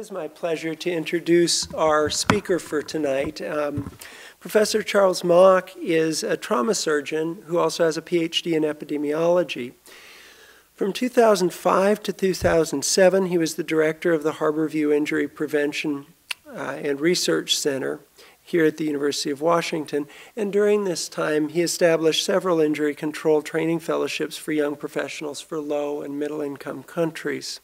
is my pleasure to introduce our speaker for tonight. Professor Charles Mock is a trauma surgeon who also has a PhD in epidemiology. From 2005 to 2007, he was the director of the Harborview Injury Prevention and Research Center here at the University of Washington, and during this time he established several injury control training fellowships for young professionals for low and middle income countries.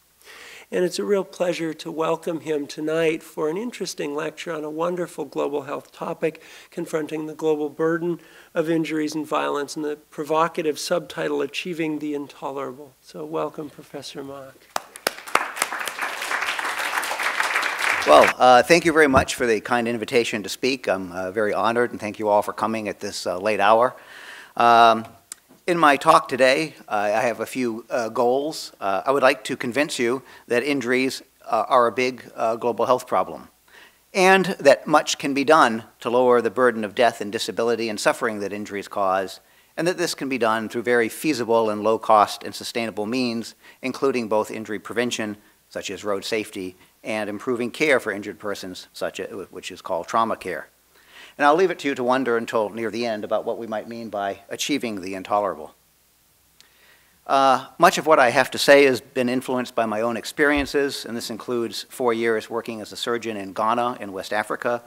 And it's a real pleasure to welcome him tonight for an interesting lecture on a wonderful global health topic, confronting the global burden of injuries and violence, and the provocative subtitle, Achieving the Intolerable. So welcome, Professor Mock. Well, thank you very much for the kind invitation to speak. I'm very honored, and thank you all for coming at this late hour. In my talk today, I have a few goals. I would like to convince you that injuries are a big global health problem, and that much can be done to lower the burden of death and disability and suffering that injuries cause, and that this can be done through very feasible and low-cost and sustainable means, including both injury prevention, such as road safety, and improving care for injured persons, which is called trauma care. And I'll leave it to you to wonder until near the end about what we might mean by achieving the intolerable. Much of what I have to say has been influenced by my own experiences, and this includes 4 years working as a surgeon in Ghana in West Africa,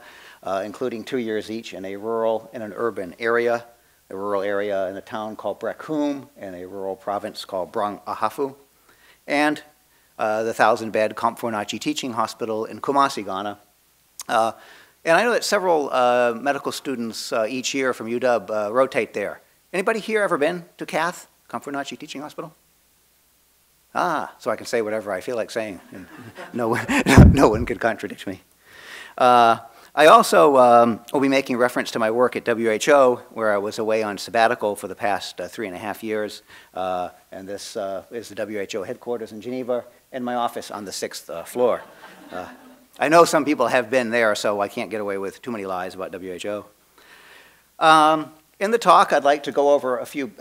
including 2 years each in a rural and an urban area, a rural area in a town called Brekum and a rural province called Brong Ahafo, and the 1,000-bed Komfo Anokye Teaching Hospital in Kumasi, Ghana. And I know that several medical students each year from UW rotate there. Anybody here ever been to CATH, Komfo Anokye Teaching Hospital? Ah, so I can say whatever I feel like saying. And no one could contradict me. I also will be making reference to my work at WHO, where I was away on sabbatical for the past 3.5 years. And this is the WHO headquarters in Geneva, and my office on the 6th floor. I know some people have been there, so I can't get away with too many lies about WHO. In the talk, I'd like to go over a few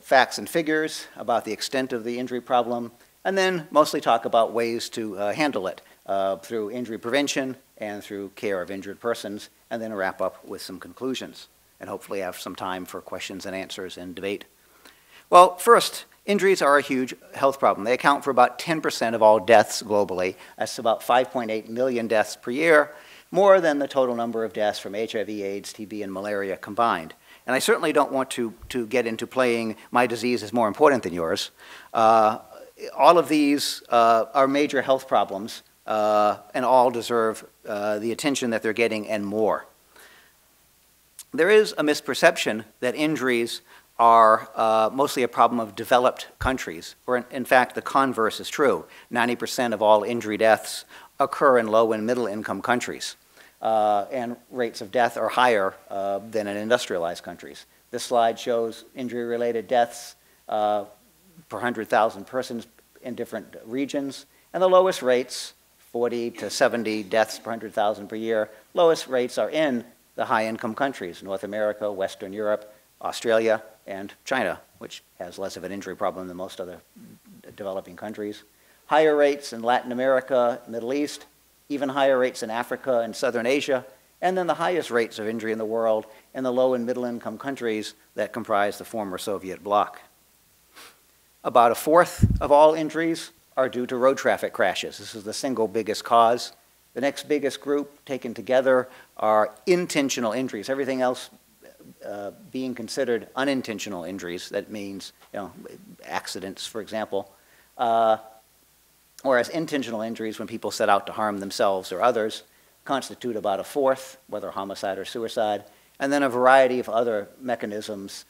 facts and figures about the extent of the injury problem, and then mostly talk about ways to handle it through injury prevention and through care of injured persons, and then wrap up with some conclusions, and hopefully have some time for questions and answers and debate. Well, first, injuries are a huge health problem. They account for about 10% of all deaths globally. That's about 5.8 million deaths per year, more than the total number of deaths from HIV, AIDS, TB, and malaria combined. And I certainly don't want to get into playing my disease is more important than yours. All of these are major health problems, and all deserve the attention that they're getting and more. There is a misperception that injuries are mostly a problem of developed countries, where in fact the converse is true. 90% of all injury deaths occur in low and middle income countries, and rates of death are higher than in industrialized countries. This slide shows injury-related deaths per 100,000 persons in different regions, and the lowest rates, 40 to 70 deaths per 100,000 per year, lowest rates are in the high-income countries, North America, Western Europe, Australia, and China, which has less of an injury problem than most other developing countries. Higher rates in Latin America, Middle East, even higher rates in Africa and Southern Asia, and then the highest rates of injury in the world in the low and middle income countries that comprise the former Soviet bloc. About a fourth of all injuries are due to road traffic crashes. This is the single biggest cause. The next biggest group taken together are intentional injuries, everything else being considered unintentional injuries. That means, you know, accidents, for example, whereas intentional injuries, when people set out to harm themselves or others, constitute about a fourth, whether homicide or suicide, and then a variety of other mechanisms,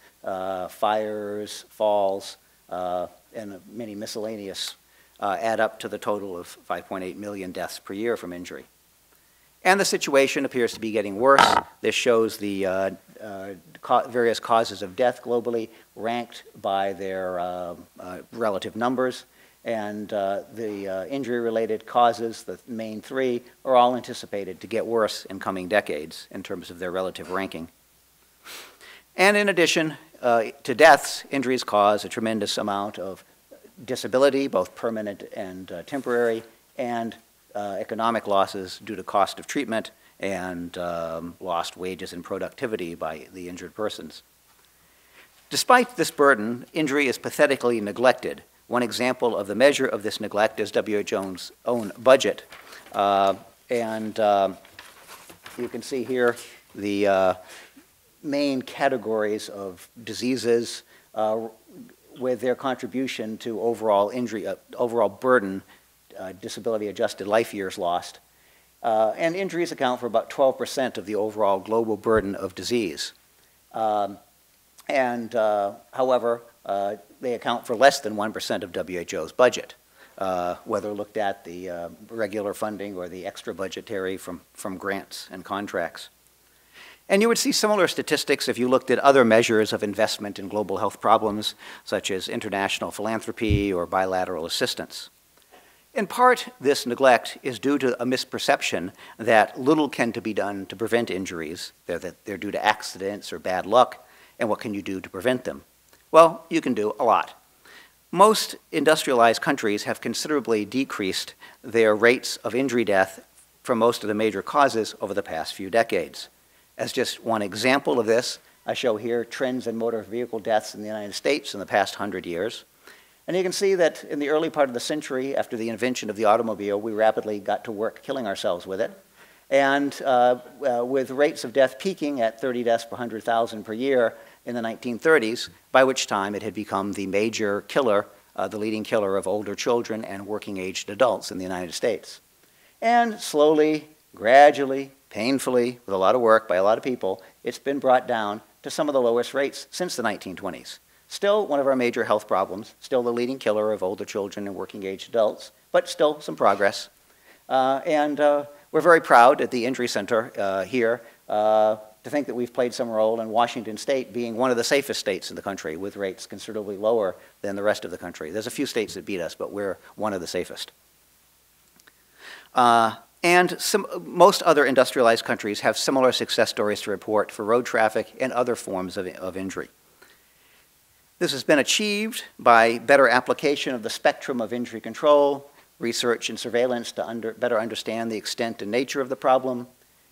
fires, falls, and many miscellaneous, add up to the total of 5.8 million deaths per year from injury. And the situation appears to be getting worse. This shows the various causes of death globally ranked by their relative numbers. And the injury-related causes, the main three, are all anticipated to get worse in coming decades in terms of their relative ranking. And in addition to deaths, injuries cause a tremendous amount of disability, both permanent and temporary, and economic losses due to cost of treatment and lost wages and productivity by the injured persons. Despite this burden, injury is pathetically neglected. One example of the measure of this neglect is WHO's own budget. You can see here the main categories of diseases with their contribution to overall injury, overall burden, disability-adjusted life years lost. And injuries account for about 12% of the overall global burden of disease. However, they account for less than 1% of WHO's budget, whether looked at the regular funding or the extra budgetary from grants and contracts. And you would see similar statistics if you looked at other measures of investment in global health problems, such as international philanthropy or bilateral assistance. In part, this neglect is due to a misperception that little can be done to prevent injuries. They're due to accidents or bad luck, and what can you do to prevent them? Well, you can do a lot. Most industrialized countries have considerably decreased their rates of injury death from most of the major causes over the past few decades. As just one example of this, I show here trends in motor vehicle deaths in the United States in the past 100 years. And you can see that in the early part of the century, after the invention of the automobile, we rapidly got to work killing ourselves with it. And with rates of death peaking at 30 deaths per 100,000 per year in the 1930s, by which time it had become the major killer, the leading killer of older children and working-aged adults in the United States. And slowly, gradually, painfully, with a lot of work by a lot of people, it's been brought down to some of the lowest rates since the 1920s. Still one of our major health problems, still the leading killer of older children and working-age adults, but still some progress. We're very proud at the Injury Center here to think that we've played some role in Washington State being one of the safest states in the country with rates considerably lower than the rest of the country. There's a few states that beat us, but we're one of the safest. Most other industrialized countries have similar success stories to report for road traffic and other forms of injury. This has been achieved by better application of the spectrum of injury control, research and surveillance to better understand the extent and nature of the problem,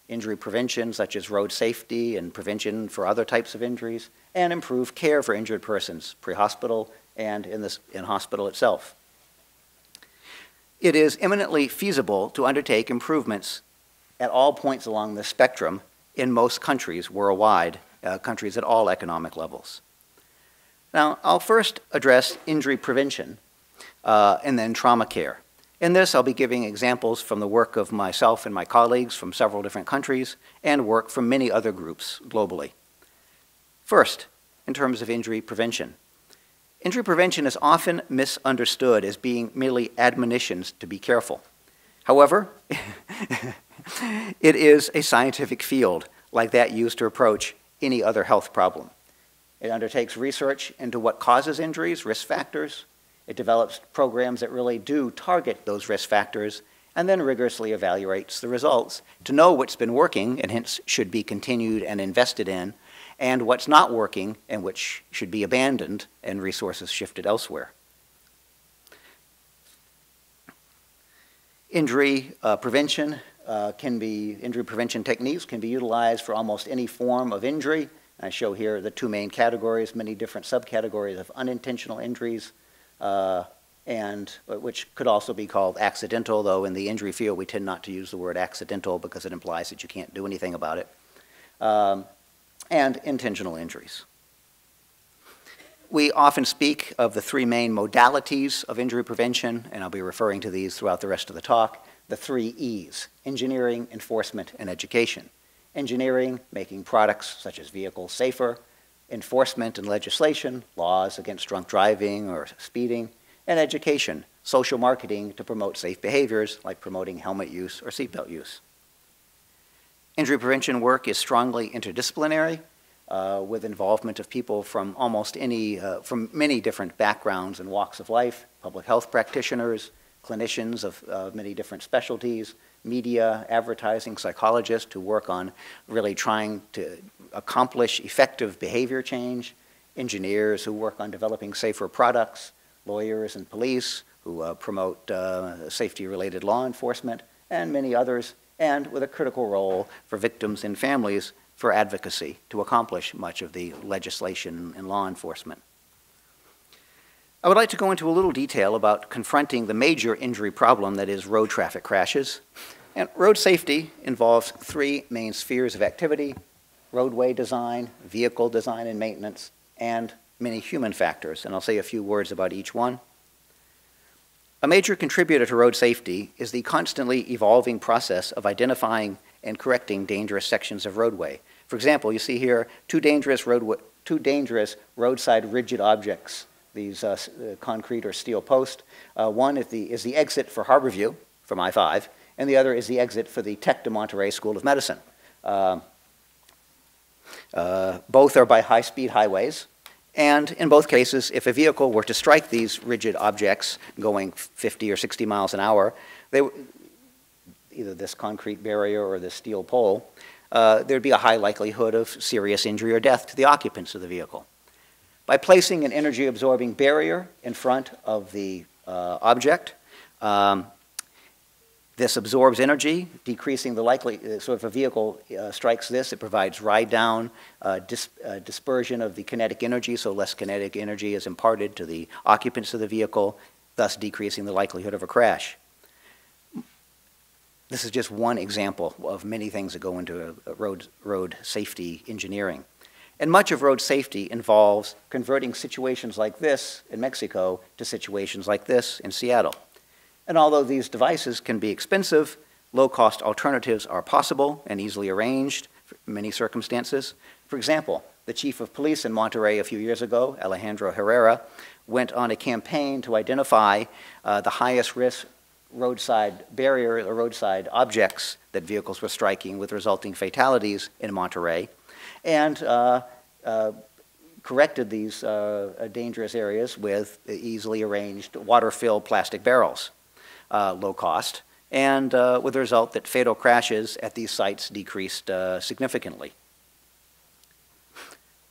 injury prevention such as road safety and prevention for other types of injuries, and improved care for injured persons pre-hospital and in hospital itself. It is eminently feasible to undertake improvements at all points along the spectrum in most countries worldwide, countries at all economic levels. Now, I'll first address injury prevention and then trauma care. In this, I'll be giving examples from the work of myself and my colleagues from several different countries and work from many other groups globally. First, in terms of injury prevention. Injury prevention is often misunderstood as being merely admonitions to be careful. However, it is a scientific field like that used to approach any other health problem. It undertakes research into what causes injuries, risk factors. It develops programs that really do target those risk factors and then rigorously evaluates the results to know what's been working and hence should be continued and invested in, and what's not working and which should be abandoned and resources shifted elsewhere. Injury prevention injury prevention techniques can be utilized for almost any form of injury. I show here the two main categories, many different subcategories of unintentional injuries, which could also be called accidental, though in the injury field we tend not to use the word accidental because it implies that you can't do anything about it, and intentional injuries. We often speak of the three main modalities of injury prevention, and I'll be referring to these throughout the rest of the talk, the three E's: engineering, enforcement, and education. Engineering, making products such as vehicles safer; enforcement and legislation, laws against drunk driving or speeding; and education, social marketing to promote safe behaviors like promoting helmet use or seatbelt use. Injury prevention work is strongly interdisciplinary with involvement of people from almost any, from many different backgrounds and walks of life: public health practitioners, clinicians of many different specialties, media, advertising, psychologists who work on really trying to accomplish effective behavior change, engineers who work on developing safer products, lawyers and police who promote safety-related law enforcement, and many others, and with a critical role for victims and families for advocacy to accomplish much of the legislation and law enforcement. I would like to go into a little detail about confronting the major injury problem that is road traffic crashes. And road safety involves three main spheres of activity: roadway design, vehicle design and maintenance, and many human factors. And I'll say a few words about each one. A major contributor to road safety is the constantly evolving process of identifying and correcting dangerous sections of roadway. For example, you see here two dangerous roadside rigid objects, these concrete or steel posts. One is the exit for Harborview from I-5, and the other is the exit for the Tech de Monterrey School of Medicine. Both are by high-speed highways, and in both cases, if a vehicle were to strike these rigid objects going 50 or 60 miles an hour, either this concrete barrier or this steel pole, there'd be a high likelihood of serious injury or death to the occupants of the vehicle. By placing an energy-absorbing barrier in front of the object, this absorbs energy, decreasing the likelihood. So if a vehicle strikes this, it provides ride down, dispersion of the kinetic energy, so less kinetic energy is imparted to the occupants of the vehicle, thus decreasing the likelihood of a crash. This is just one example of many things that go into road safety engineering. And much of road safety involves converting situations like this in Mexico to situations like this in Seattle. And although these devices can be expensive, low-cost alternatives are possible and easily arranged for many circumstances. For example, the chief of police in Monterrey a few years ago, Alejandro Herrera, went on a campaign to identify the highest risk roadside barrier or roadside objects that vehicles were striking with resulting fatalities in Monterrey, and corrected these dangerous areas with easily arranged water-filled plastic barrels, low cost, and with the result that fatal crashes at these sites decreased significantly.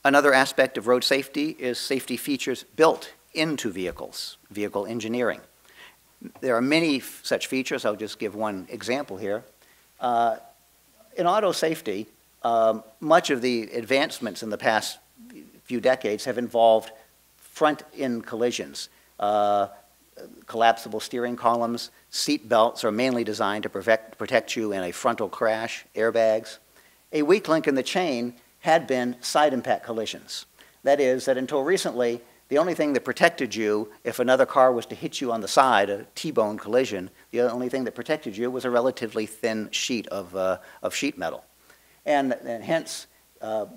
Another aspect of road safety is safety features built into vehicles, vehicle engineering. There are many such features. I'll just give one example here. In auto safety, much of the advancements in the past few decades have involved front-end collisions. Collapsible steering columns, seat belts are mainly designed to protect you in a frontal crash, airbags. A weak link in the chain had been side impact collisions. That is, that until recently, the only thing that protected you if another car was to hit you on the side, a T-bone collision, the only thing that protected you was a relatively thin sheet of sheet metal. And hence,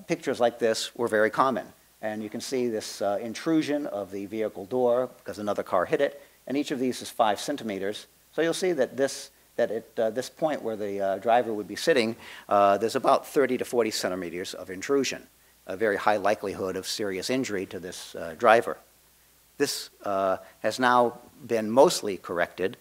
pictures like this were very common. And you can see this intrusion of the vehicle door because another car hit it. And each of these is 5 centimeters. So you'll see that at this point where the driver would be sitting, there's about 30 to 40 centimeters of intrusion, a very high likelihood of serious injury to this driver. This has now been mostly corrected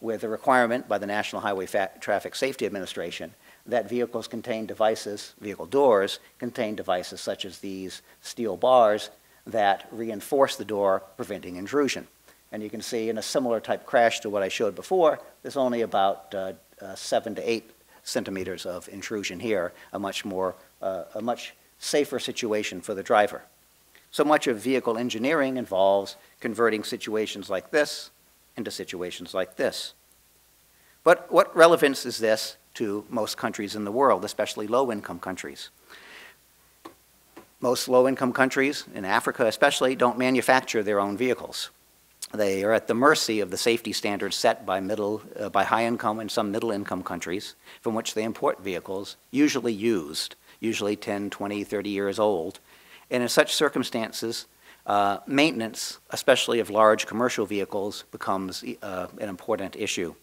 with a requirement by the National Highway Traffic Safety Administration that vehicles contain devices, vehicle doors contain devices such as these steel bars that reinforce the door, preventing intrusion. And you can see in a similar type crash to what I showed before, there's only about 7 to 8 centimeters of intrusion here, a much safer situation for the driver. So much of vehicle engineering involves converting situations like this into situations like this. But what relevance is this to most countries in the world, especially low-income countries? Most low-income countries, in Africa especially, don't manufacture their own vehicles. They are at the mercy of the safety standards set by high-income and some middle-income countries, from which they import vehicles, usually used, usually 10, 20, 30 years old. And in such circumstances, maintenance, especially of large commercial vehicles, becomes an important issue.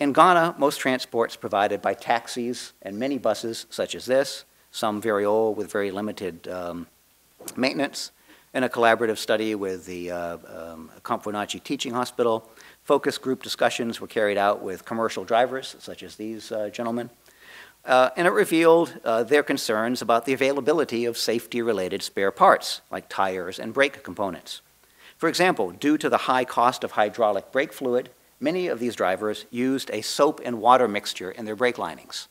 In Ghana, most transport's provided by taxis and minibuses such as this, some very old with very limited maintenance. In a collaborative study with the Komfo Anokye Teaching Hospital, focus group discussions were carried out with commercial drivers such as these gentlemen, and it revealed their concerns about the availability of safety-related spare parts like tires and brake components. For example, due to the high cost of hydraulic brake fluid many of these drivers used a soap and water mixture in their brake linings.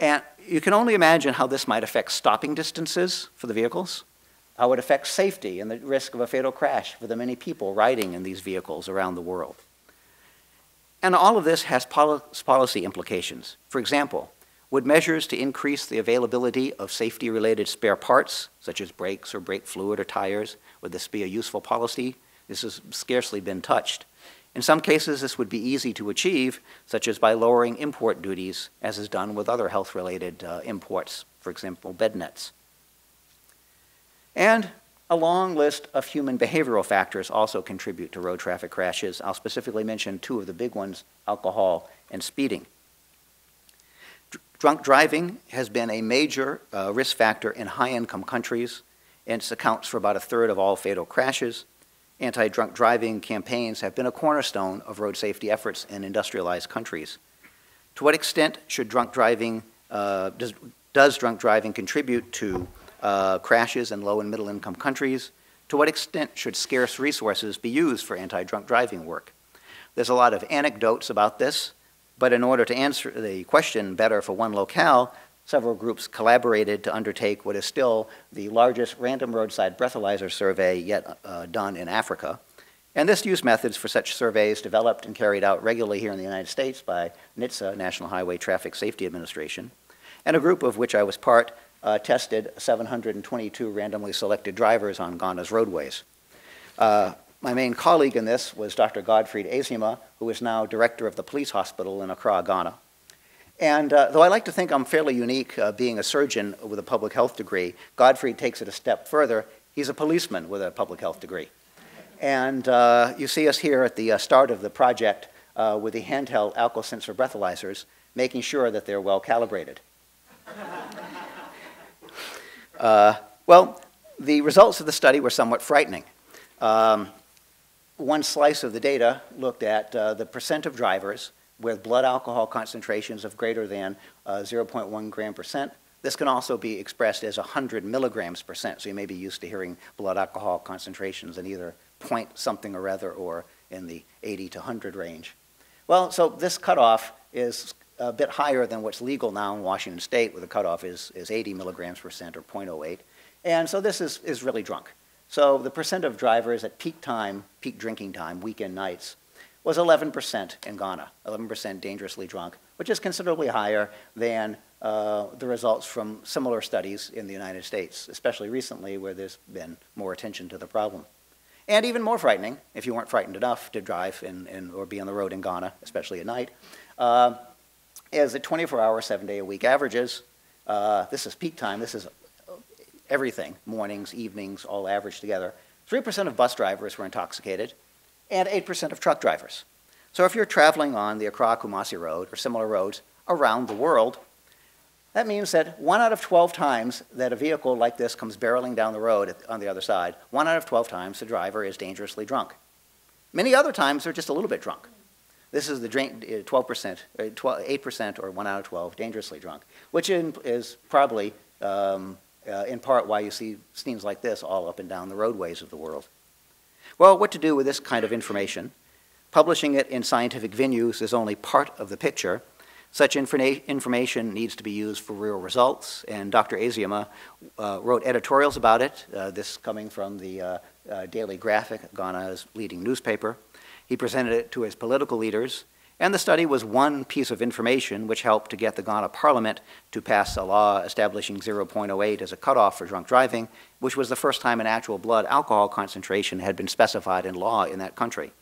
And you can only imagine how this might affect stopping distances for the vehicles, how it affects safety and the risk of a fatal crash for the many people riding in these vehicles around the world. And all of this has policy implications. For example, would measures to increase the availability of safety-related spare parts, such as brakes or brake fluid or tires, would this be a useful policy? This has scarcely been touched. In some cases, this would be easy to achieve, such as by lowering import duties, as is done with other health-related imports, for example, bed nets. And a long list of human behavioral factors also contribute to road traffic crashes. I'll specifically mention two of the big ones, alcohol and speeding. Drunk driving has been a major risk factor in high-income countries, and it accounts for about 1/3 of all fatal crashes. Anti-drunk driving campaigns have been a cornerstone of road safety efforts in industrialized countries. To what extent should drunk driving, does drunk driving contribute to crashes in low and middle income countries? To what extent should scarce resources be used for anti-drunk driving work? There's a lot of anecdotes about this, but in order to answer the question better for one locale, several groups collaborated to undertake what is still the largest random roadside breathalyzer survey yet done in Africa. And this used methods for such surveys developed and carried out regularly here in the United States by NHTSA, National Highway Traffic Safety Administration. And a group of which I was part tested 722 randomly selected drivers on Ghana's roadways. My main colleague in this was Dr. Godfrey Azima, who is now director of the police hospital in Accra, Ghana. And though I like to think I'm fairly unique being a surgeon with a public health degree, Godfrey takes it a step further. He's a policeman with a public health degree. And you see us here at the start of the project with the handheld alcohol sensor breathalyzers, making sure that they're well calibrated. Well, the results of the study were somewhat frightening. One slice of the data looked at the percent of drivers with blood alcohol concentrations of greater than 0.1 gram percent. This can also be expressed as 100 milligrams percent, so you may be used to hearing blood alcohol concentrations in either point something or other or in the 80 to 100 range. Well, so this cutoff is a bit higher than what's legal now in Washington State, where the cutoff is 80 milligrams percent or 0.08. And so this is really drunk. So the percent of drivers at peak time, peak drinking time, weekend nights, was 11% in Ghana, 11% dangerously drunk, which is considerably higher than the results from similar studies in the United States, especially recently where there's been more attention to the problem. And even more frightening, if you weren't frightened enough to drive or be on the road in Ghana, especially at night, as the 24-hour, 7-day-a-week averages, this is peak time, this is everything, mornings, evenings, all averaged together. 3% of bus drivers were intoxicated, and 8% of truck drivers. So if you're traveling on the Accra-Kumasi road or similar roads around the world, that means that 1 out of 12 times that a vehicle like this comes barreling down the road on the other side, 1 out of 12 times the driver is dangerously drunk. Many other times they're just a little bit drunk. This is the 8% or 1 out of 12 dangerously drunk, which is probably in part why you see scenes like this all up and down the roadways of the world. Well, what to do with this kind of information? Publishing it in scientific venues is only part of the picture. Such information needs to be used for real results, and Dr. Azima wrote editorials about it, this coming from the Daily Graphic, Ghana's leading newspaper. He presented it to his political leaders, and the study was one piece of information which helped to get the Ghana Parliament to pass a law establishing 0.08 as a cutoff for drunk driving, which was the first time an actual blood alcohol concentration had been specified in law in that country.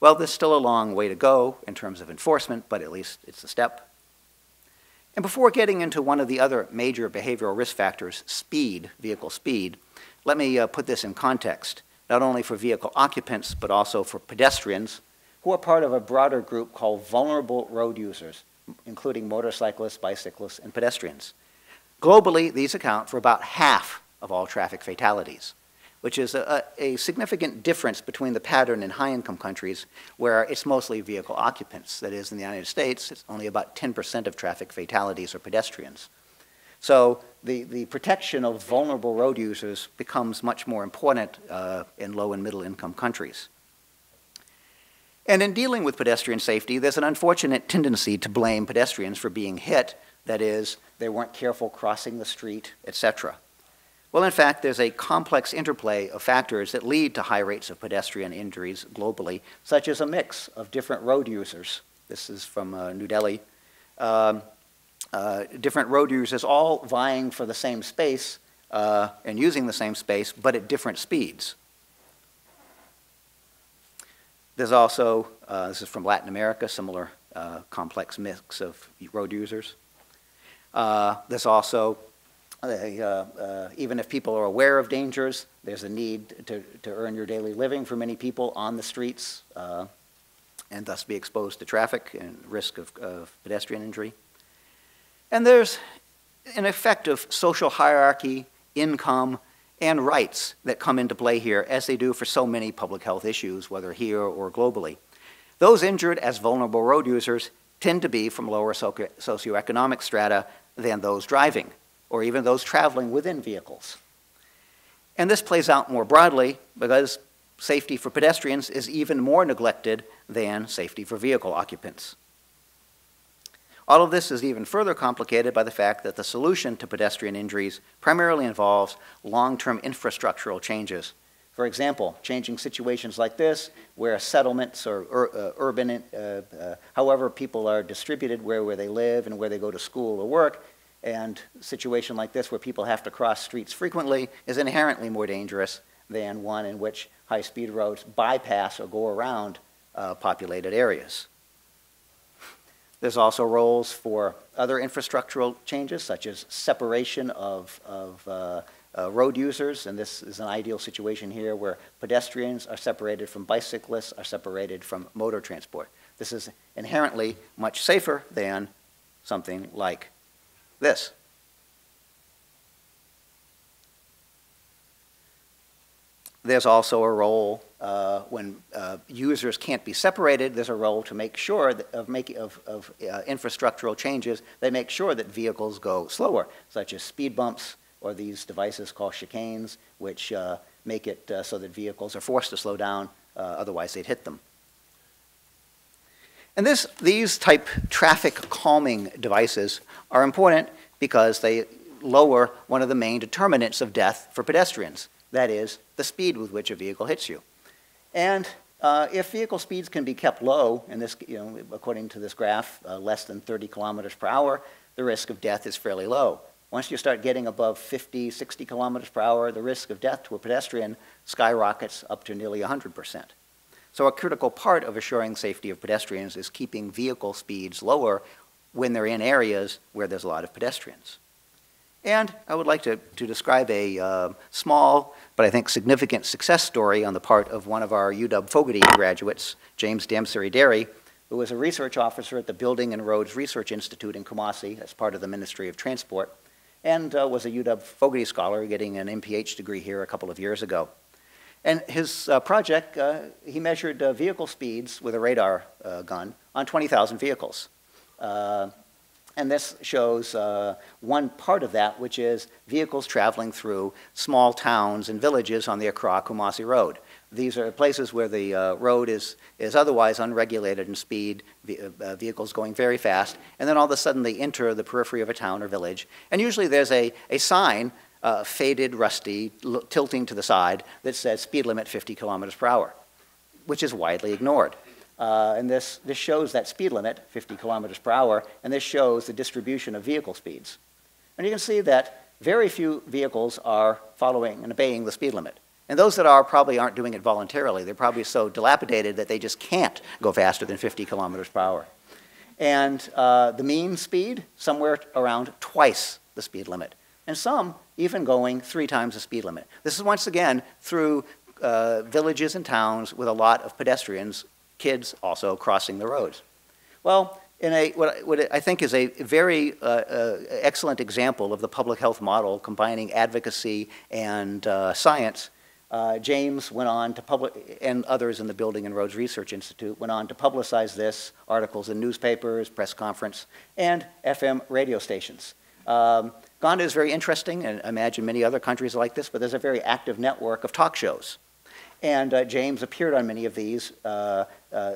Well, there's still a long way to go in terms of enforcement, but at least it's a step. And before getting into one of the other major behavioral risk factors, speed, vehicle speed, let me put this in context. Not only for vehicle occupants, but also for pedestrians who are part of a broader group called vulnerable road users, including motorcyclists, bicyclists, and pedestrians. Globally, these account for about half of all traffic fatalities, which is a significant difference between the pattern in high-income countries where it's mostly vehicle occupants. That is, in the United States, it's only about 10% of traffic fatalities are pedestrians. So the protection of vulnerable road users becomes much more important in low and middle income countries. And in dealing with pedestrian safety, there's an unfortunate tendency to blame pedestrians for being hit. That is, they weren't careful crossing the street, etc. Well, in fact, there's a complex interplay of factors that lead to high rates of pedestrian injuries globally, such as a mix of different road users. This is from New Delhi. Different road users all vying for the same space and using the same space, but at different speeds. There's also, this is from Latin America, similar complex mix of road users. There's also, even if people are aware of dangers, there's a need to earn your daily living for many people on the streets and thus be exposed to traffic and risk of pedestrian injury. And there's an effect of social hierarchy, income, and rights that come into play here, as they do for so many public health issues, whether here or globally. Those injured as vulnerable road users tend to be from lower socioeconomic strata than those driving, or even those traveling within vehicles. And this plays out more broadly because safety for pedestrians is even more neglected than safety for vehicle occupants. All of this is even further complicated by the fact that the solution to pedestrian injuries primarily involves long-term infrastructural changes. For example, changing situations like this, where settlements or urban, however people are distributed, where they live and where they go to school or work, and a situation like this where people have to cross streets frequently is inherently more dangerous than one in which high-speed roads bypass or go around populated areas. There's also roles for other infrastructural changes, such as separation of road users. And this is an ideal situation here where pedestrians are separated from bicyclists, are separated from motor transport. This is inherently much safer than something like this. There's also a role when users can't be separated, there's a role to make sure that infrastructural changes that make sure that vehicles go slower, such as speed bumps or these devices called chicanes, which make it so that vehicles are forced to slow down, otherwise they'd hit them. And these type traffic calming devices are important because they lower one of the main determinants of death for pedestrians. That is, the speed with which a vehicle hits you. And if vehicle speeds can be kept low, and this, you know, according to this graph, less than 30 kilometers per hour, the risk of death is fairly low. Once you start getting above 50, 60 kilometers per hour, the risk of death to a pedestrian skyrockets up to nearly 100%. So a critical part of assuring safety of pedestrians is keeping vehicle speeds lower when they're in areas where there's a lot of pedestrians. And I would like to describe a small, but I think significant success story on the part of one of our UW Fogarty graduates, James Damseri Derry, who was a research officer at the Building and Roads Research Institute in Kumasi as part of the Ministry of Transport, and was a UW Fogarty scholar getting an MPH degree here a couple of years ago. And his project, he measured vehicle speeds with a radar gun on 20,000 vehicles. And this shows one part of that, which is vehicles traveling through small towns and villages on the Accra-Kumasi road. These are places where the road is otherwise unregulated in speed, vehicles going very fast, and then all of a sudden they enter the periphery of a town or village. And usually there's a sign, faded, rusty, tilting to the side, that says speed limit 50 kilometers per hour, which is widely ignored. And this shows that speed limit, 50 kilometers per hour, and this shows the distribution of vehicle speeds. And you can see that very few vehicles are following and obeying the speed limit. And those that are probably aren't doing it voluntarily. They're probably so dilapidated that they just can't go faster than 50 kilometers per hour. And the mean speed, somewhere around twice the speed limit. And some even going 3 times the speed limit. This is once again through villages and towns with a lot of pedestrians, kids also crossing the roads. Well, in what I think is a very excellent example of the public health model combining advocacy and science, James went on to public, and others in the Building and Roads Research Institute went on to publicize this, articles in newspapers, press conference, and FM radio stations. Uganda is very interesting, and I imagine many other countries like this, but there's a very active network of talk shows. And James appeared on many of these,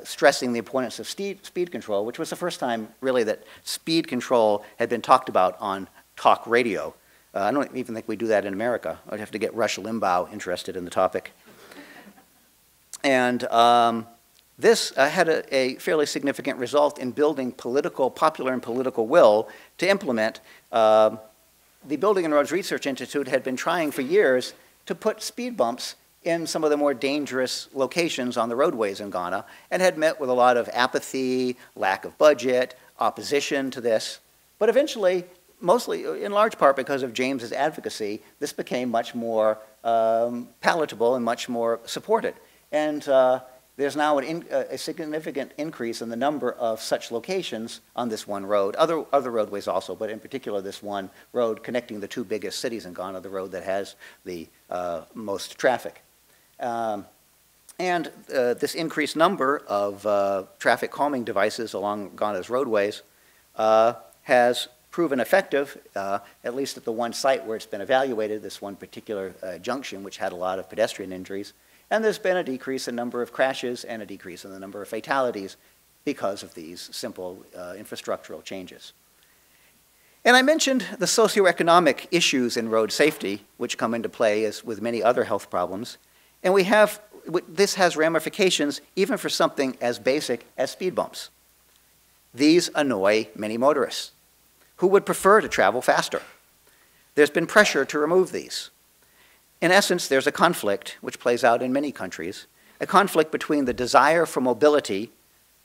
stressing the importance of speed control, which was the first time, really, that speed control had been talked about on talk radio. I don't even think we do that in America. I'd have to get Rush Limbaugh interested in the topic. And this had a fairly significant result in building popular and political will to implement. The Building and Roads Research Institute had been trying for years to put speed bumps in some of the more dangerous locations on the roadways in Ghana, and had met with a lot of apathy, lack of budget, opposition to this. But eventually, mostly in large part because of James's advocacy, this became much more palatable and much more supported. And there's now a significant increase in the number of such locations on this one road, other roadways also, but in particular this one road connecting the two biggest cities in Ghana, the road that has the most traffic. And this increased number of traffic calming devices along Ghana's roadways has proven effective, at least at the one site where it's been evaluated, this one particular junction, which had a lot of pedestrian injuries. And there's been a decrease in number of crashes and a decrease in the number of fatalities because of these simple infrastructural changes. And I mentioned the socioeconomic issues in road safety, which come into play as with many other health problems. And we have, this has ramifications even for something as basic as speed bumps. These annoy many motorists who would prefer to travel faster. There's been pressure to remove these. In essence, there's a conflict, which plays out in many countries, a conflict between the desire for mobility,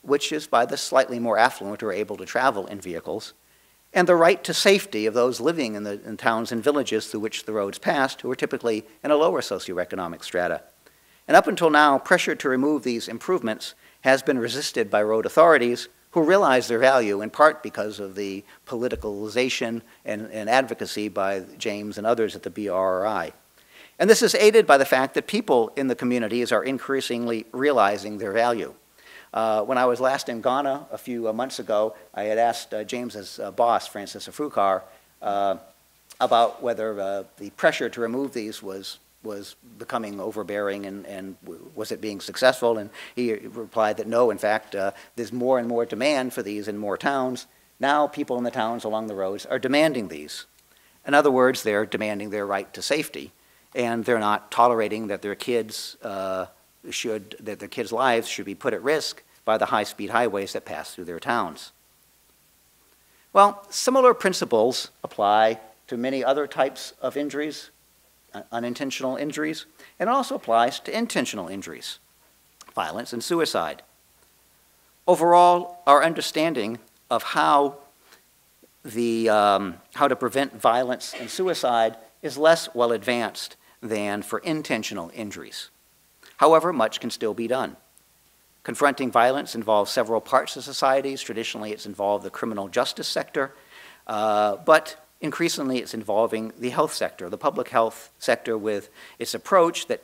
which is by the slightly more affluent who are able to travel in vehicles, and the right to safety of those living in towns and villages through which the roads passed, who are typically in a lower socioeconomic strata. And up until now, pressure to remove these improvements has been resisted by road authorities who realize their value, in part because of the politicalization and advocacy by James and others at the BRRI. And this is aided by the fact that people in the communities are increasingly realizing their value. When I was last in Ghana a few months ago, I had asked James's boss, Francis Afrukar, about whether the pressure to remove these was becoming overbearing and was it being successful, and he replied that no, in fact, there's more and more demand for these in more towns. Now people in the towns along the roads are demanding these. In other words, they're demanding their right to safety. And they're not tolerating that their kids lives should be put at risk by the high-speed highways that pass through their towns. Well, similar principles apply to many other types of injuries, unintentional injuries, and it also applies to intentional injuries, violence and suicide. Overall, our understanding of how to prevent violence and suicide is less well advanced than for intentional injuries. However, much can still be done. Confronting violence involves several parts of societies. Traditionally, it's involved the criminal justice sector, but increasingly it's involving the health sector, the public health sector, with its approach that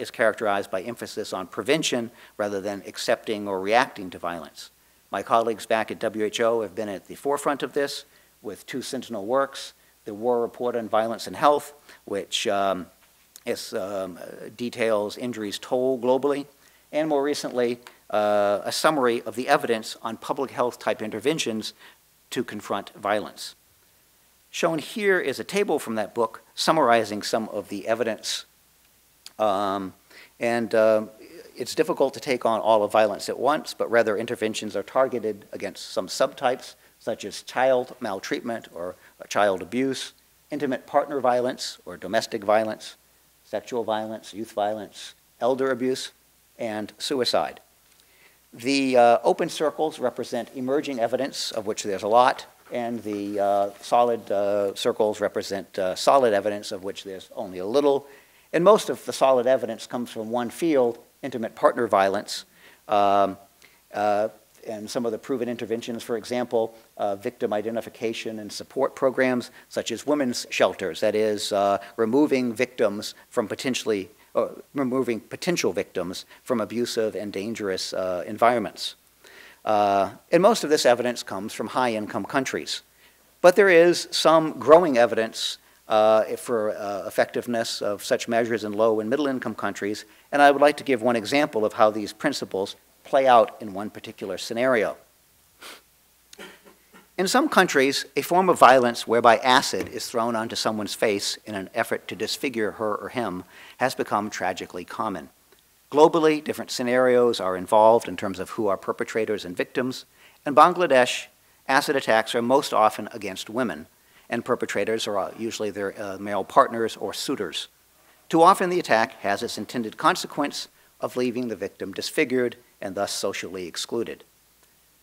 is characterized by emphasis on prevention rather than accepting or reacting to violence. My colleagues back at WHO have been at the forefront of this with two sentinel works, the War Report on Violence and Health, which details injuries' toll globally, and more recently, a summary of the evidence on public health type interventions to confront violence. Shown here is a table from that book summarizing some of the evidence. It's difficult to take on all of violence at once, but rather interventions are targeted against some subtypes, such as child maltreatment or child abuse, intimate partner violence or domestic violence, sexual violence, youth violence, elder abuse, and suicide. The open circles represent emerging evidence, of which there's a lot, and the solid circles represent solid evidence, of which there's only a little. And most of the solid evidence comes from one field, intimate partner violence. And some of the proven interventions, for example, victim identification and support programs, such as women's shelters, that is, removing potential victims from abusive and dangerous environments. And most of this evidence comes from high-income countries. But there is some growing evidence for effectiveness of such measures in low and middle income countries, and I would like to give one example of how these principles play out in one particular scenario. In some countries, a form of violence whereby acid is thrown onto someone's face in an effort to disfigure her or him has become tragically common. Globally, different scenarios are involved in terms of who are perpetrators and victims. In Bangladesh, acid attacks are most often against women, and perpetrators are usually their male partners or suitors. Too often, the attack has its intended consequence of leaving the victim disfigured and thus socially excluded.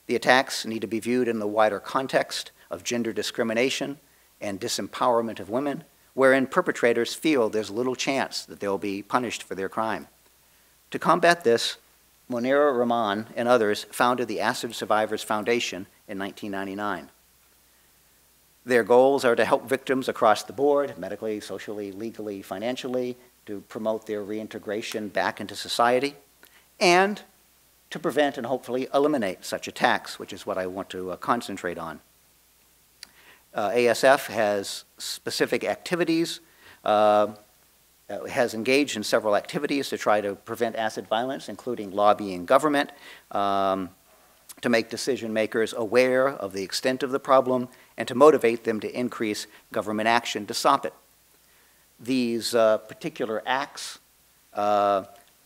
The attacks need to be viewed in the wider context of gender discrimination and disempowerment of women, wherein perpetrators feel there's little chance that they'll be punished for their crime. To combat this, Munira Rahman and others founded the Acid Survivors Foundation in 1999. Their goals are to help victims across the board, medically, socially, legally, financially, to promote their reintegration back into society, and to prevent and hopefully eliminate such attacks, which is what I want to concentrate on. ASF has specific activities, has engaged in several activities to try to prevent acid violence, including lobbying government, to make decision makers aware of the extent of the problem, and to motivate them to increase government action to stop it. These particular acts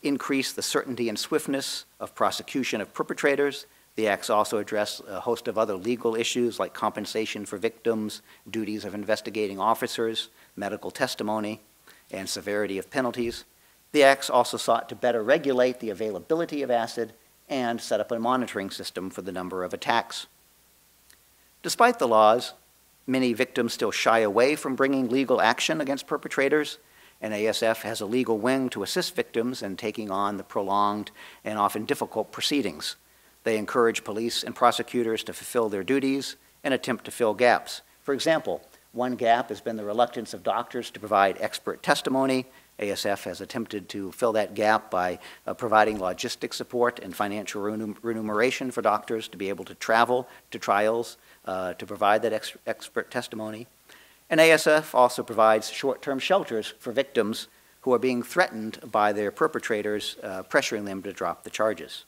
increase the certainty and swiftness of prosecution of perpetrators. The acts also address a host of other legal issues like compensation for victims, duties of investigating officers, medical testimony, and severity of penalties. The acts also sought to better regulate the availability of acid and set up a monitoring system for the number of attacks. Despite the laws, many victims still shy away from bringing legal action against perpetrators, and ASF has a legal wing to assist victims in taking on the prolonged and often difficult proceedings. They encourage police and prosecutors to fulfill their duties and attempt to fill gaps. For example, one gap has been the reluctance of doctors to provide expert testimony. ASF has attempted to fill that gap by providing logistic support and financial remuneration for doctors to be able to travel to trials to provide that expert testimony. And ASF also provides short-term shelters for victims who are being threatened by their perpetrators, pressuring them to drop the charges.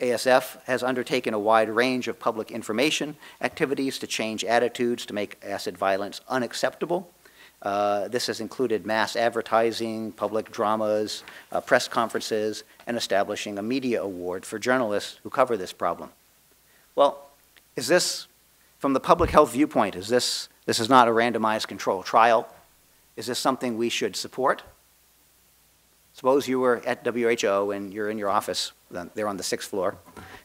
ASF has undertaken a wide range of public information activities to change attitudes to make acid violence unacceptable. This has included mass advertising, public dramas, press conferences, and establishing a media award for journalists who cover this problem. Well, is this, from the public health viewpoint, is this is not a randomized control trial. Is this something we should support? Suppose you were at WHO and you're in your office, they're on the 6th floor,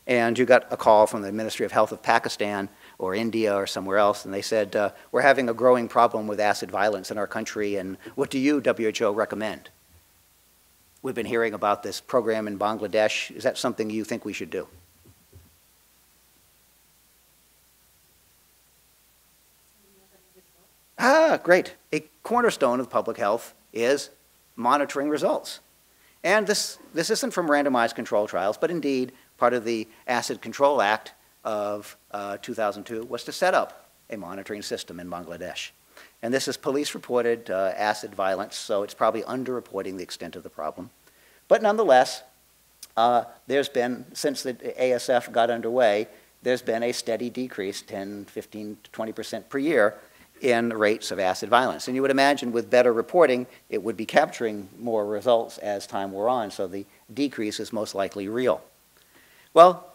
and you got a call from the Ministry of Health of Pakistan or India or somewhere else, and they said, we're having a growing problem with acid violence in our country, and what do you, WHO, recommend? We've been hearing about this program in Bangladesh. Is that something you think we should do? Ah, great. A cornerstone of public health is monitoring results. And this isn't from randomized control trials, but indeed part of the Acid Control Act of 2002 was to set up a monitoring system in Bangladesh. And this is police-reported acid violence, so it's probably underreporting the extent of the problem. But nonetheless, there's been, since the ASF got underway, there's been a steady decrease, 10, 15, 20% per year, in rates of acid violence. And you would imagine with better reporting, it would be capturing more results as time wore on, so the decrease is most likely real. Well,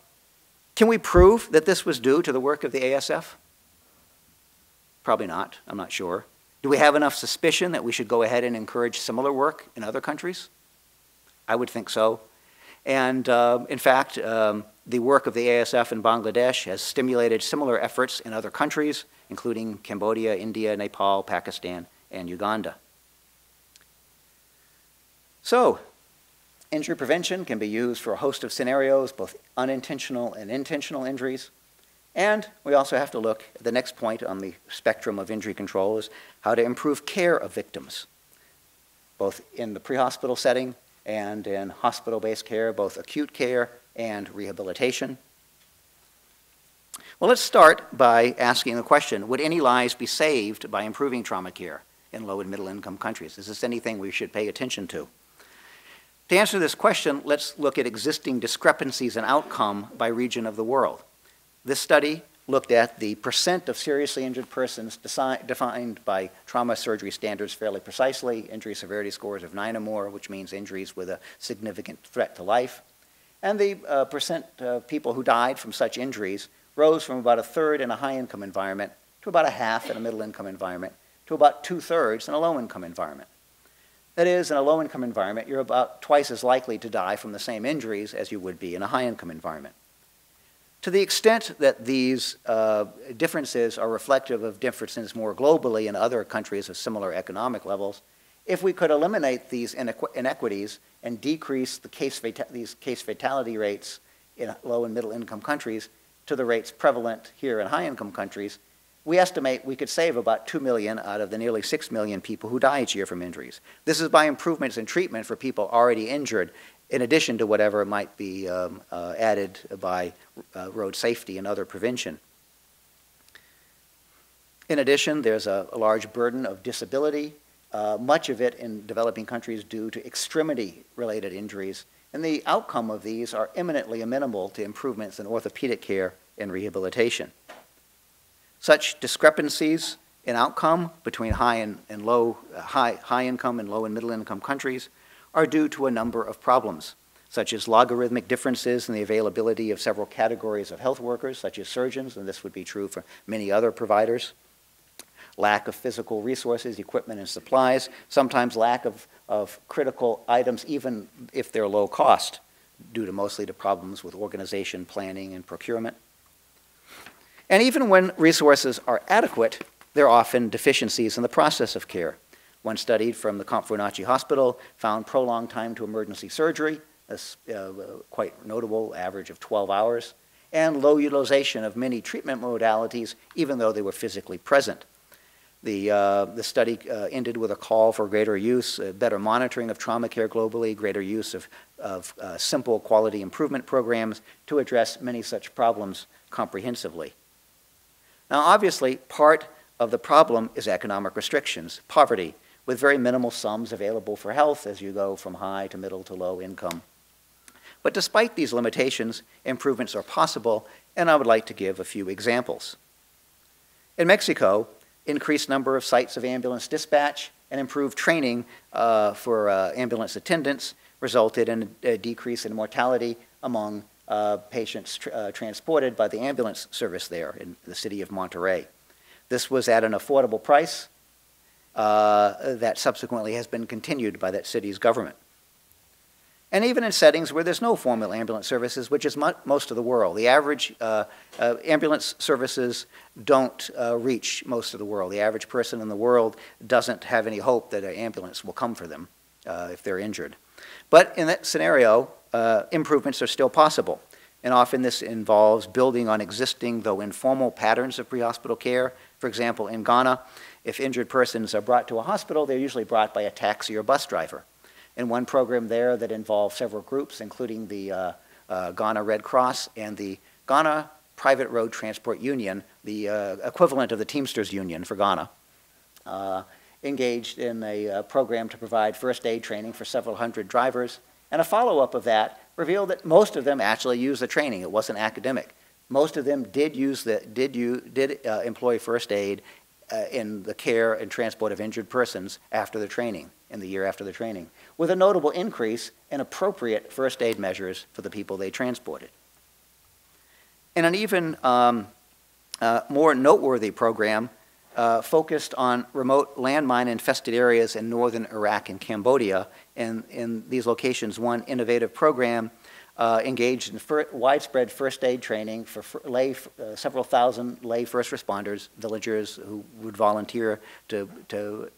can we prove that this was due to the work of the ASF? Probably not, I'm not sure. Do we have enough suspicion that we should go ahead and encourage similar work in other countries? I would think so. And in fact, the work of the ASF in Bangladesh has stimulated similar efforts in other countries, including Cambodia, India, Nepal, Pakistan, and Uganda. So, injury prevention can be used for a host of scenarios, both unintentional and intentional injuries. And we also have to look at the next point on the spectrum of injury control is how to improve care of victims, both in the pre-hospital setting and in hospital-based care, both acute care and rehabilitation. Well, let's start by asking the question, would any lives be saved by improving trauma care in low and middle income countries? Is this anything we should pay attention to? To answer this question, let's look at existing discrepancies in outcome by region of the world. This study looked at the percent of seriously injured persons defined by trauma surgery standards fairly precisely, injury severity scores of 9 or more, which means injuries with a significant threat to life. And the percent of people who died from such injuries rose from about 1/3 in a high-income environment to about 1/2 in a middle-income environment to about 2/3 in a low-income environment. That is, in a low-income environment, you're about twice as likely to die from the same injuries as you would be in a high-income environment. To the extent that these differences are reflective of differences more globally in other countries of similar economic levels, if we could eliminate these inequities and decrease the case fatality rates in low and middle income countries to the rates prevalent here in high income countries, we estimate we could save about 2 million out of the nearly 6 million people who die each year from injuries. This is by improvements in treatment for people already injured, in addition to whatever might be added by road safety and other prevention. In addition, there's a large burden of disability, much of it in developing countries due to extremity-related injuries, and the outcome of these are eminently amenable to improvements in orthopedic care and rehabilitation. Such discrepancies in outcome between high income and low and middle income countries are due to a number of problems, such as logarithmic differences in the availability of several categories of health workers, such as surgeons, and this would be true for many other providers, lack of physical resources, equipment and supplies, sometimes lack of critical items even if they're low cost, due to mostly to problems with organization, planning and procurement. And even when resources are adequate, there are often deficiencies in the process of care. One study from the Komfo Anokye Hospital found prolonged time to emergency surgery, a quite notable average of 12 hours, and low utilization of many treatment modalities, even though they were physically present. The study ended with a call for greater use, better monitoring of trauma care globally, greater use of simple quality improvement programs to address many such problems comprehensively. Now, obviously, part of the problem is economic restrictions, poverty, with very minimal sums available for health as you go from high to middle to low income. But despite these limitations, improvements are possible, and I would like to give a few examples. In Mexico, increased number of sites of ambulance dispatch and improved training for ambulance attendants resulted in a decrease in mortality among patients transported by the ambulance service there in the city of Monterrey. This was at an affordable price that subsequently has been continued by that city's government. And even in settings where there's no formal ambulance services, which is most of the world, the average ambulance services don't reach most of the world. The average person in the world doesn't have any hope that an ambulance will come for them if they're injured. But in that scenario, improvements are still possible, and often this involves building on existing, though informal, patterns of pre-hospital care. For example, in Ghana, if injured persons are brought to a hospital, they're usually brought by a taxi or bus driver. In one program there that involved several groups, including the Ghana Red Cross and the Ghana Private Road Transport Union, the equivalent of the Teamsters Union for Ghana, engaged in a program to provide first aid training for several hundred drivers. And a follow-up of that revealed that most of them actually used the training. It wasn't academic. Most of them did employ first aid in the care and transport of injured persons after the training, in the year after the training, with a notable increase in appropriate first aid measures for the people they transported. And an even more noteworthy program focused on remote landmine-infested areas in northern Iraq and Cambodia. And in these locations, one innovative program engaged in widespread first aid training for several thousand lay first responders, villagers who would volunteer to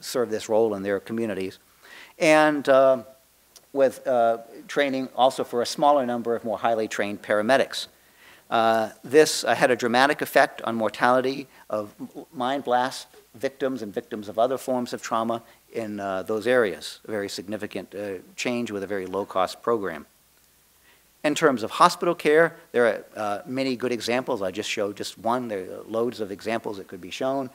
serve this role in their communities, and with training also for a smaller number of more highly trained paramedics. This had a dramatic effect on mortality of mine blast victims and victims of other forms of trauma in those areas, a very significant change with a very low-cost program. In terms of hospital care, there are many good examples. I just showed just one. There are loads of examples that could be shown.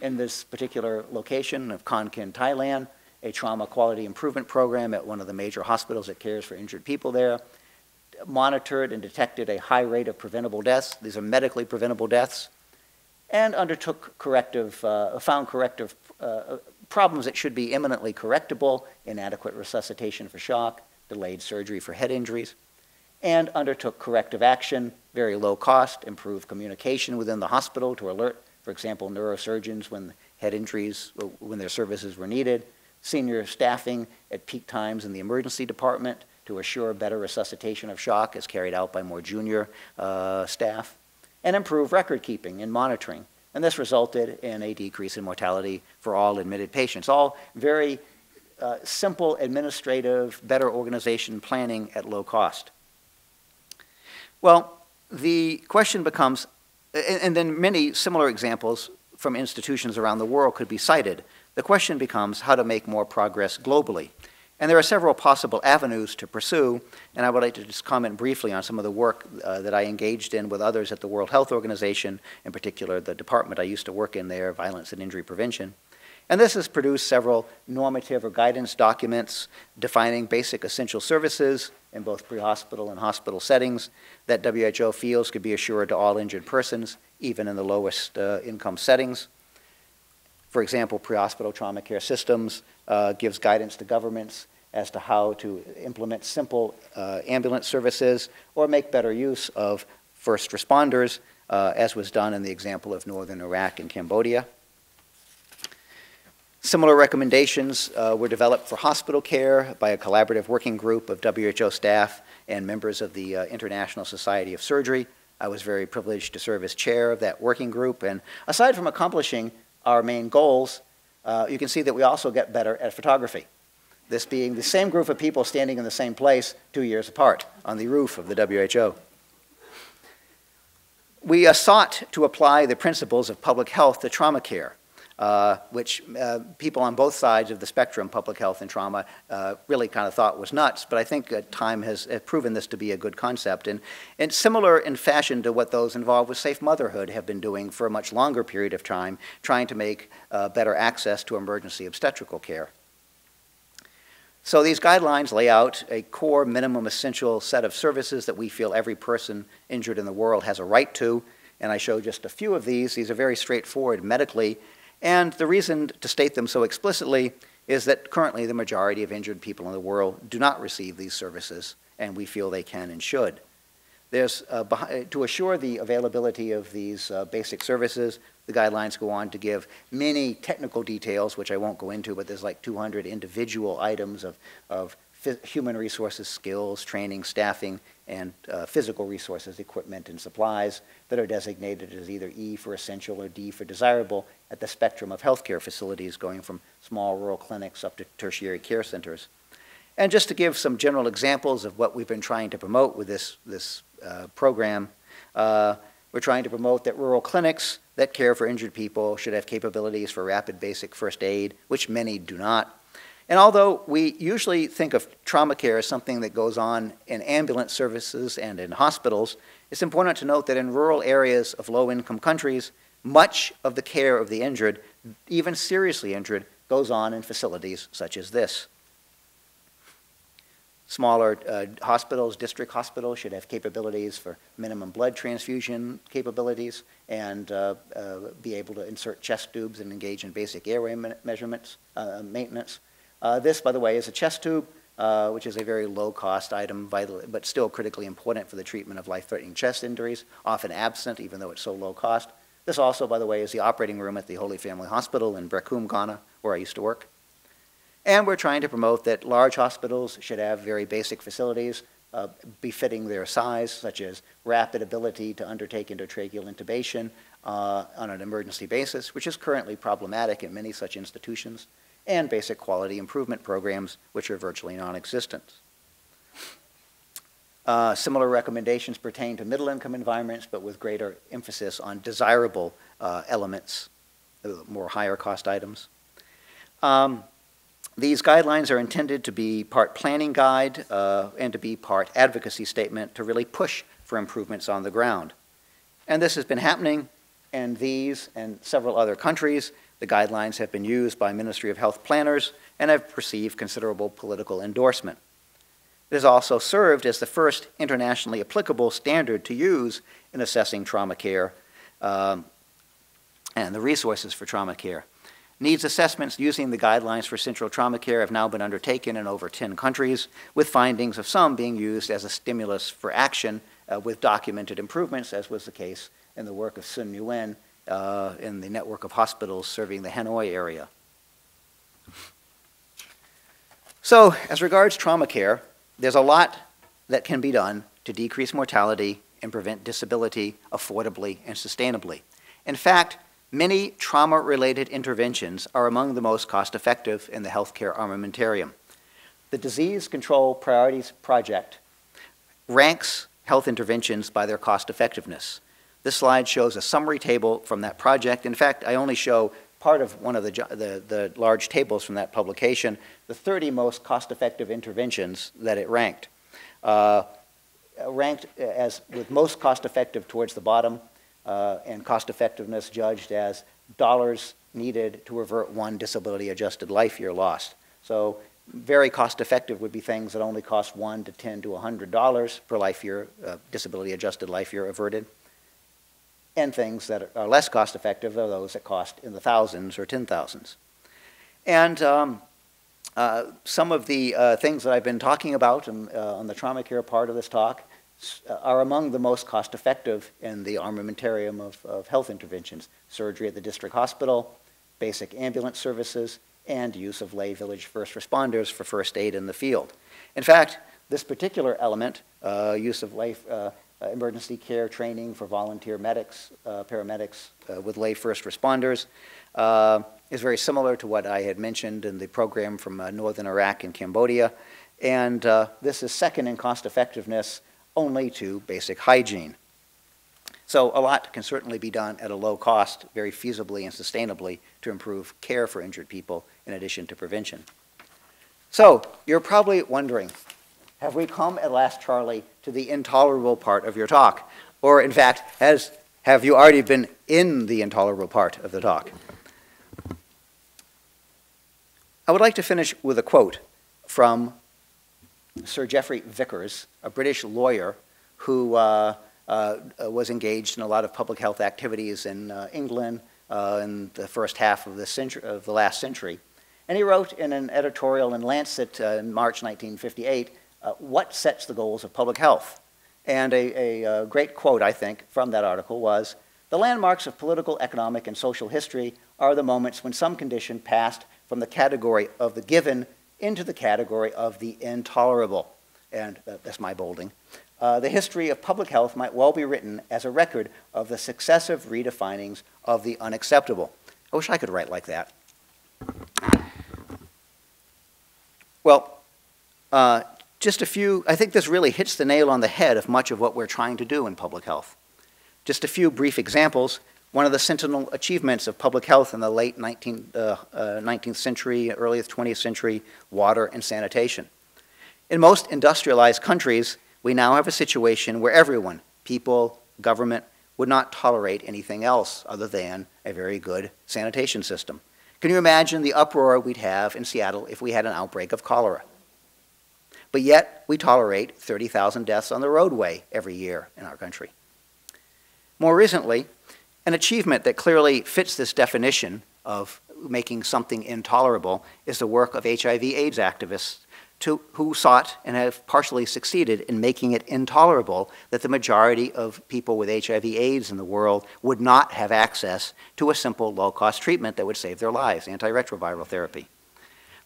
In this particular location of Khon Kaen, Thailand, a trauma quality improvement program at one of the major hospitals that cares for injured people there, monitored and detected a high rate of preventable deaths. These are medically preventable deaths, and undertook corrective, found corrective problems that should be imminently correctable: inadequate resuscitation for shock, delayed surgery for head injuries, and undertook corrective action, very low cost, improved communication within the hospital to alert, for example, neurosurgeons when head injuries, when their services were needed, senior staffing at peak times in the emergency department to assure better resuscitation of shock is carried out by more junior staff, and improve record keeping and monitoring. And this resulted in a decrease in mortality for all admitted patients, all very simple administrative, better organization planning at low cost. Well, the question becomes, and then many similar examples from institutions around the world could be cited. The question becomes how to make more progress globally. And there are several possible avenues to pursue, and I would like to just comment briefly on some of the work that I engaged in with others at the World Health Organization, in particular the department I used to work in there, Violence and Injury Prevention. And this has produced several normative or guidance documents defining basic essential services in both pre-hospital and hospital settings that WHO feels could be assured to all injured persons, even in the lowest income settings. For example, pre-hospital trauma care systems gives guidance to governments as to how to implement simple ambulance services or make better use of first responders, as was done in the example of northern Iraq and Cambodia. Similar recommendations were developed for hospital care by a collaborative working group of WHO staff and members of the International Society of Surgery. I was very privileged to serve as chair of that working group, and aside from accomplishing our main goals, you can see that we also get better at photography. This being the same group of people standing in the same place 2 years apart on the roof of the WHO. We sought to apply the principles of public health to trauma care, which people on both sides of the spectrum, public health and trauma, really kind of thought was nuts, but I think time has proven this to be a good concept. And similar in fashion to what those involved with Safe Motherhood have been doing for a much longer period of time, trying to make better access to emergency obstetrical care. So these guidelines lay out a core minimum essential set of services that we feel every person injured in the world has a right to, and I show just a few of these. These are very straightforward medically, and the reason to state them so explicitly is that currently the majority of injured people in the world do not receive these services, and we feel they can and should. There's, to assure the availability of these basic services, the guidelines go on to give many technical details, which I won't go into, but there's like 200 individual items of human resources, skills, training, staffing, and physical resources, equipment, and supplies that are designated as either E for essential or D for desirable at the spectrum of healthcare facilities, going from small rural clinics up to tertiary care centers. And just to give some general examples of what we've been trying to promote with this program, we're trying to promote that rural clinics that care for injured people should have capabilities for rapid basic first aid, which many do not. And although we usually think of trauma care as something that goes on in ambulance services and in hospitals, it's important to note that in rural areas of low-income countries, much of the care of the injured, even seriously injured, goes on in facilities such as this. Smaller hospitals, district hospitals, should have capabilities for minimum blood transfusion capabilities and be able to insert chest tubes and engage in basic airway maintenance. This, by the way, is a chest tube, which is a very low-cost item, vital, but still critically important for the treatment of life-threatening chest injuries, often absent, even though it's so low-cost. This also, by the way, is the operating room at the Holy Family Hospital in Brekum, Ghana, where I used to work. And we're trying to promote that large hospitals should have very basic facilities befitting their size, such as rapid ability to undertake endotracheal intubation on an emergency basis, which is currently problematic in many such institutions, and basic quality improvement programs, which are virtually non-existent. Similar recommendations pertain to middle-income environments, but with greater emphasis on desirable elements, more higher-cost items. These guidelines are intended to be part planning guide and to be part advocacy statement to really push for improvements on the ground. And this has been happening in these and several other countries. The guidelines have been used by Ministry of Health planners and have received considerable political endorsement. It has also served as the first internationally applicable standard to use in assessing trauma care and the resources for trauma care. Needs assessments using the guidelines for central trauma care have now been undertaken in over 10 countries, with findings of some being used as a stimulus for action with documented improvements, as was the case in the work of Sun Nguyen in the network of hospitals serving the Hanoi area. So, as regards trauma care, there's a lot that can be done to decrease mortality and prevent disability affordably and sustainably. In fact, many trauma-related interventions are among the most cost-effective in the healthcare armamentarium. The Disease Control Priorities Project ranks health interventions by their cost-effectiveness. This slide shows a summary table from that project. In fact, I only show part of one of the large tables from that publication, the 30 most cost-effective interventions that it ranked. Ranked as with most cost-effective towards the bottom, and cost-effectiveness judged as dollars needed to revert one disability-adjusted life year lost. So very cost-effective would be things that only cost $1 to $10 to $100 per life year, disability-adjusted life year averted. And things that are less cost-effective are those that cost in the thousands or 10,000s. And some of the things that I've been talking about and, on the trauma care part of this talk are among the most cost-effective in the armamentarium of health interventions: surgery at the district hospital, basic ambulance services, and use of lay village first responders for first aid in the field. In fact, this particular element, use of lay emergency care training for volunteer medics, paramedics with lay first responders, is very similar to what I had mentioned in the program from northern Iraq and Cambodia. And this is second in cost-effectiveness only to basic hygiene. So a lot can certainly be done at a low cost, very feasibly and sustainably, to improve care for injured people in addition to prevention. So you're probably wondering, have we come at last, Charlie, to the intolerable part of your talk? Or in fact, have you already been in the intolerable part of the talk? I would like to finish with a quote from Sir Geoffrey Vickers, a British lawyer who was engaged in a lot of public health activities in England in the first half of the, last century. And he wrote in an editorial in Lancet in March 1958, what sets the goals of public health? And a great quote, I think, from that article was, "The landmarks of political, economic, and social history are the moments when some condition passed from the category of the given into the category of the intolerable." And that's my bolding. The history of public health might well be written as a record of the successive redefinings of the unacceptable. I wish I could write like that. Well, just a few, I think this really hits the nail on the head of much of what we're trying to do in public health. Just a few brief examples. One of the sentinel achievements of public health in the late 19th century, early 20th century, water and sanitation. In most industrialized countries, we now have a situation where everyone, people, government, would not tolerate anything else other than a very good sanitation system. Can you imagine the uproar we'd have in Seattle if we had an outbreak of cholera? But yet, we tolerate 30,000 deaths on the roadway every year in our country. More recently, an achievement that clearly fits this definition of making something intolerable is the work of HIV/AIDS activists who sought and have partially succeeded in making it intolerable that the majority of people with HIV/AIDS in the world would not have access to a simple, low-cost treatment that would save their lives, antiretroviral therapy.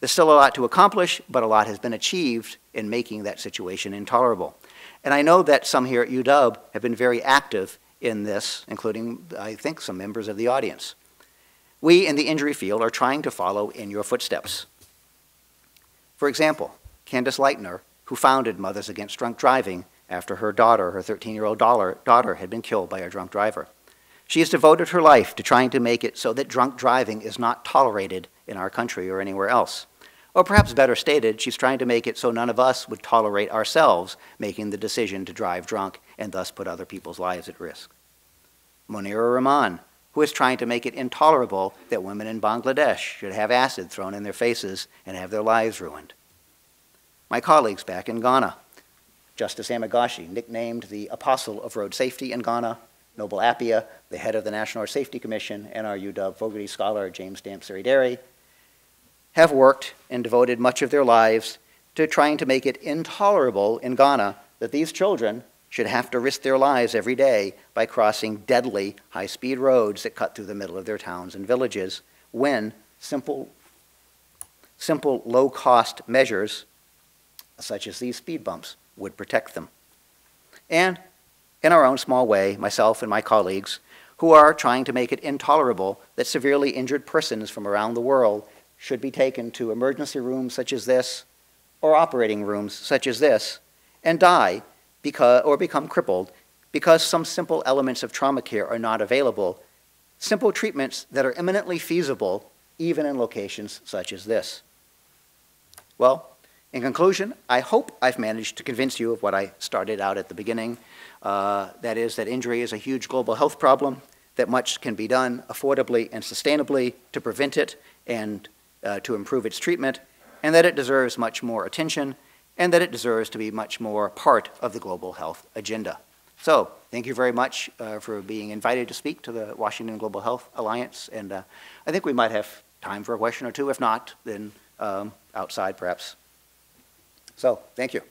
There's still a lot to accomplish, but a lot has been achieved in making that situation intolerable. And I know that some here at UW have been very active in this, including, I think, some members of the audience. We in the injury field are trying to follow in your footsteps. For example, Candace Leitner, who founded Mothers Against Drunk Driving after her daughter, her 13-year-old daughter, had been killed by a drunk driver. She has devoted her life to trying to make it so that drunk driving is not tolerated in our country or anywhere else. Or perhaps better stated, she's trying to make it so none of us would tolerate ourselves making the decision to drive drunk and thus put other people's lives at risk. Munira Rahman, who is trying to make it intolerable that women in Bangladesh should have acid thrown in their faces and have their lives ruined. My colleagues back in Ghana, Justice Amagashi, nicknamed the Apostle of Road Safety in Ghana, Noble Appiah, the head of the National Road Safety Commission, and our UW Fogarty scholar James Damseri Derry, have worked and devoted much of their lives to trying to make it intolerable in Ghana that these children should have to risk their lives every day by crossing deadly high-speed roads that cut through the middle of their towns and villages when simple low-cost measures such as these speed bumps would protect them. And in our own small way, myself and my colleagues, who are trying to make it intolerable that severely injured persons from around the world should be taken to emergency rooms such as this or operating rooms such as this and die or become crippled because some simple elements of trauma care are not available, simple treatments that are eminently feasible even in locations such as this. Well, in conclusion, I hope I've managed to convince you of what I started out at the beginning, that is that injury is a huge global health problem, that much can be done affordably and sustainably to prevent it and to improve its treatment, and that it deserves much more attention, and that it deserves to be much more part of the global health agenda. So thank you very much for being invited to speak to the Washington Global Health Alliance, and I think we might have time for a question or two. If not, then outside perhaps. So thank you.